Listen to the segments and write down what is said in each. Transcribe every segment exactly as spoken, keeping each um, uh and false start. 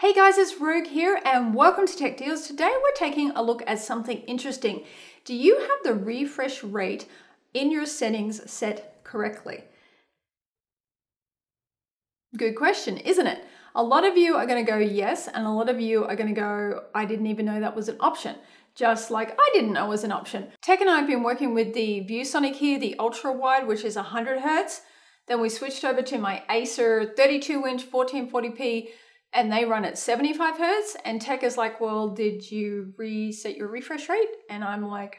Hey guys, it's Roog here and welcome to Tech Deals. Today we're taking a look at something interesting. Do you have the refresh rate in your settings set correctly? Good question, isn't it? A lot of you are going to go yes, and a lot of you are going to go, I didn't even know that was an option. Just like I didn't know it was an option. Tech and I have been working with the ViewSonic here, the ultra wide, which is one hundred hertz. Then we switched over to my Acer thirty-two inch fourteen forty p, and they run at seventy-five hertz. And Tech is like, well, did you reset your refresh rate? And I'm like,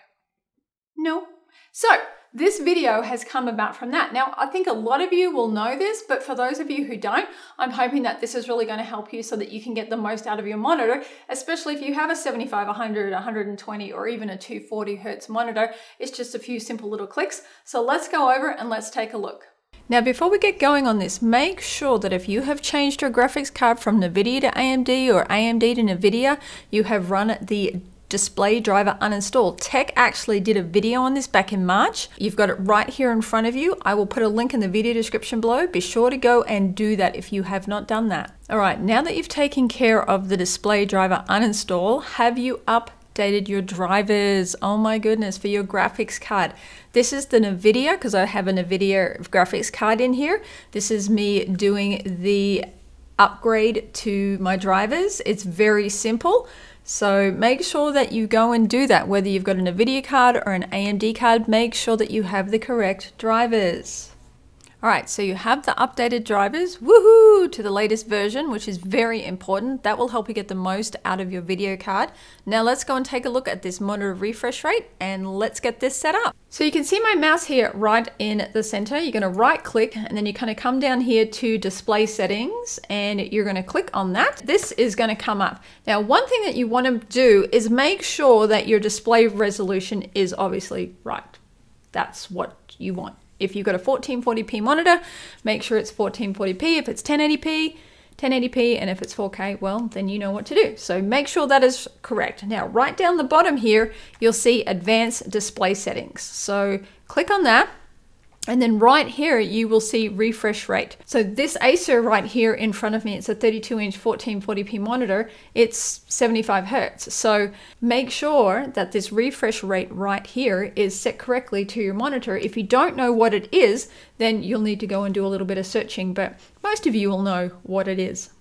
no. So this video has come about from that. Now, I think a lot of you will know this, but for those of you who don't, I'm hoping that this is really going to help you so that you can get the most out of your monitor, especially if you have a seventy-five, one hundred, one hundred twenty, or even a two hundred forty hertz monitor. It's just a few simple little clicks. So let's go over and let's take a look. Now, before we get going on this, make sure that if you have changed your graphics card from NVIDIA to A M D or A M D to NVIDIA, you have run the display driver uninstalled. Tech actually did a video on this back in March. You've got it right here in front of you. I will put a link in the video description below. Be sure to go and do that if you have not done that. All right, now that you've taken care of the display driver uninstall, have you up your drivers? Oh my goodness, for your graphics card. This is the NVIDIA, because I have a NVIDIA graphics card in here. This is me doing the upgrade to my drivers. It's very simple. So make sure that you go and do that. Whether you've got a NVIDIA card or an A M D card, make sure that you have the correct drivers. All right, so you have the updated drivers, woohoo, to the latest version, which is very important. That will help you get the most out of your video card. Now let's go and take a look at this monitor refresh rate and let's get this set up. So you can see my mouse here right in the center. You're gonna right click and then you kind of come down here to display settings and you're gonna click on that. This is gonna come up. Now, one thing that you wanna do is make sure that your display resolution is obviously right. That's what you want. If you've got a fourteen forty p monitor, make sure it's fourteen forty p. If it's ten eighty p, ten eighty p, and if it's four K, well, then you know what to do. So make sure that is correct. Now, right down the bottom here, you'll see advanced display settings. So click on that. And then right here, you will see refresh rate. So this Acer right here in front of me, it's a thirty-two inch fourteen forty p monitor, it's seventy-five hertz. So make sure that this refresh rate right here is set correctly to your monitor. If you don't know what it is, then you'll need to go and do a little bit of searching, but most of you will know what it is.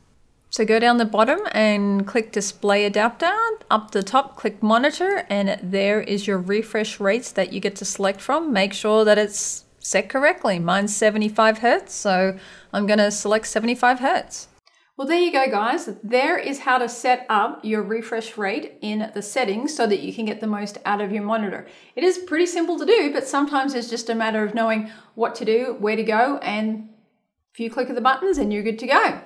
So go down the bottom and click display adapter, up the top, click monitor, and there is your refresh rates that you get to select from. Make sure that it's set correctly. Mine's seventy-five hertz, so I'm going to select seventy-five hertz. Well, there you go, guys. There is how to set up your refresh rate in the settings so that you can get the most out of your monitor. It is pretty simple to do, but sometimes it's just a matter of knowing what to do, where to go, and a few click of the buttons and you're good to go.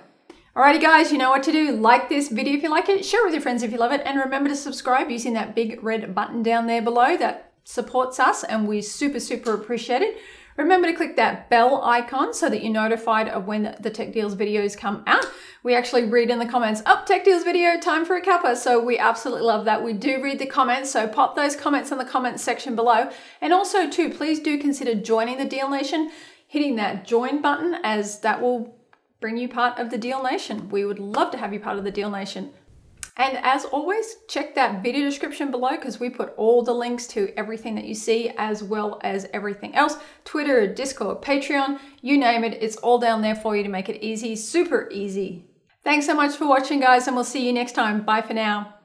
Alrighty guys, you know what to do. Like this video if you like it, share it with your friends if you love it, and remember to subscribe using that big red button down there below. That supports us and we super, super appreciate it. Remember to click that bell icon so that you're notified of when the Tech Deals videos come out. We actually read in the comments, up, oh, Tech Deals video, time for a cuppa. So we absolutely love that. We do read the comments. So pop those comments in the comments section below. And also too, please do consider joining the Deal Nation, hitting that join button, as that will bring you part of the Deal Nation. We would love to have you part of the Deal Nation. And as always, check that video description below because we put all the links to everything that you see, as well as everything else. Twitter, Discord, Patreon, you name it, it's all down there for you to make it easy, super easy. Thanks so much for watching, guys, and we'll see you next time. Bye for now.